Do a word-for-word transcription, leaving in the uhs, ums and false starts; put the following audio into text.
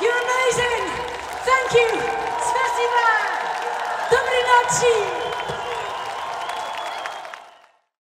You're amazing! Thank you! Спасибо! Доброй ночи!